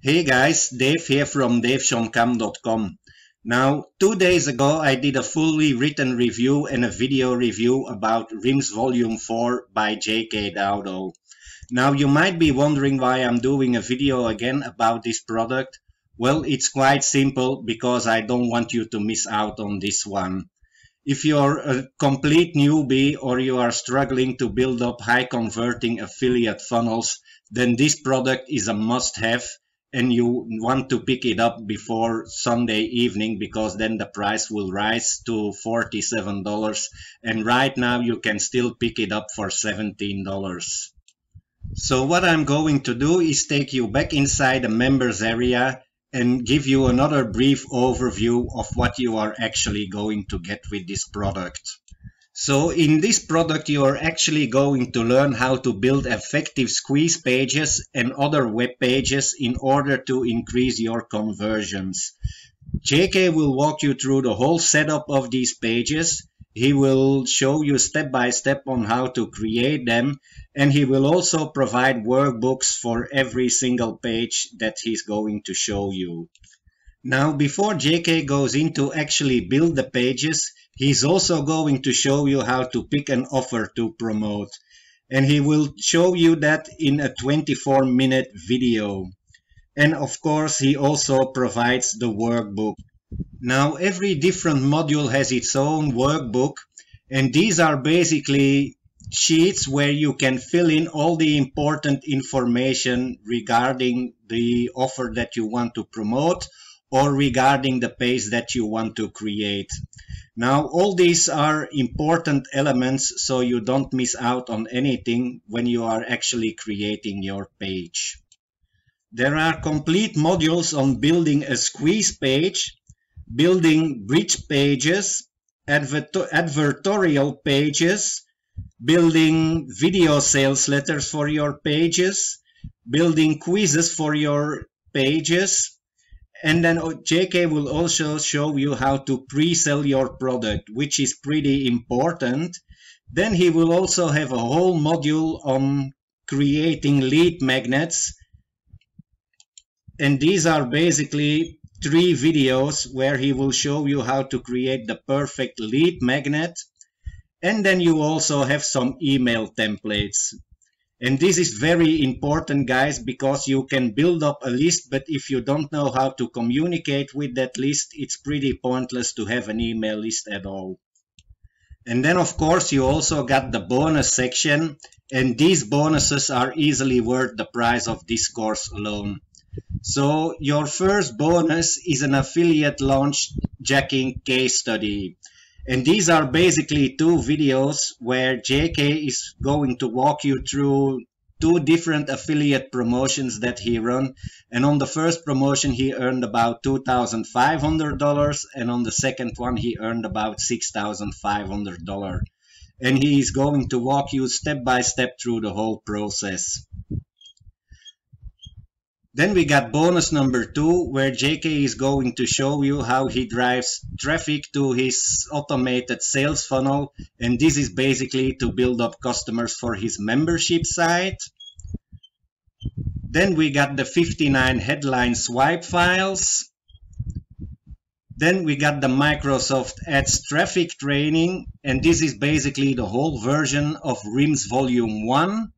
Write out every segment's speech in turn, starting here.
Hey guys, Dave here from davechomkam.com. Now, 2 days ago I did a fully written review and a video review about RHIMS Volume 4 by JayKay Dowdall. Now, you might be wondering why I'm doing a video again about this product. Well, it's quite simple, because I don't want you to miss out on this one. If you're a complete newbie or you are struggling to build up high converting affiliate funnels, then this product is a must-have. And you want to pick it up before Sunday evening, because then the price will rise to $47, and right now you can still pick it up for $17. So what I'm going to do is take you back inside the members area and give you another brief overview of what you are actually going to get with this product. So in this product you are actually going to learn how to build effective squeeze pages and other web pages in order to increase your conversions. JayKay will walk you through the whole setup of these pages. He will show you step by step on how to create them, and he will also provide workbooks for every single page that he's going to show you. Now, before JayKay goes in to actually build the pages, he's also going to show you how to pick an offer to promote. And he will show you that in a 24-minute video. And of course, he also provides the workbook. Now, every different module has its own workbook. And these are basically sheets where you can fill in all the important information regarding the offer that you want to promote, or regarding the page that you want to create. Now, all these are important elements, so you don't miss out on anything when you are actually creating your page. There are complete modules on building a squeeze page, building bridge pages, advertorial pages, building video sales letters for your pages, building quizzes for your pages, and then JayKay will also show you how to pre-sell your product, which is pretty important. Then he will also have a whole module on creating lead magnets. And these are basically 3 videos where he will show you how to create the perfect lead magnet. And then you also have some email templates. And this is very important, guys, because you can build up a list, but if you don't know how to communicate with that list, it's pretty pointless to have an email list at all. And then, of course, you also got the bonus section, and these bonuses are easily worth the price of this course alone. So your first bonus is an affiliate launch jacking case study. And these are basically 2 videos where JayKay is going to walk you through 2 different affiliate promotions that he ran. And on the first promotion he earned about $2,500, and on the second one he earned about $6,500. And he is going to walk you step by step through the whole process. Then we got bonus number 2, where JayKay is going to show you how he drives traffic to his automated sales funnel. And this is basically to build up customers for his membership site. Then we got the 59 headline swipe files. Then we got the Microsoft Ads traffic training. And this is basically the whole version of RHIMS Volume 1.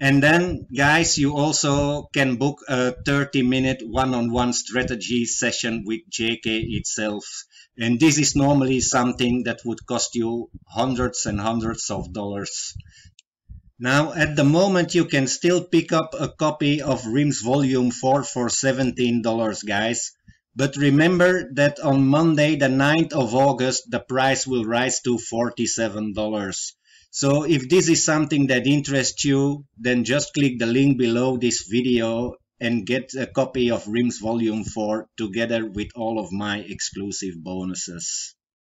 And then, guys, you also can book a 30-minute one-on-one strategy session with JayKay itself. And this is normally something that would cost you hundreds and hundreds of dollars. Now, at the moment, you can still pick up a copy of RHIMS Volume 4 for $17, guys. But remember that on Monday, the 9th of August, the price will rise to $47. So if this is something that interests you, then just click the link below this video and get a copy of RHIMS Volume 4 together with all of my exclusive bonuses.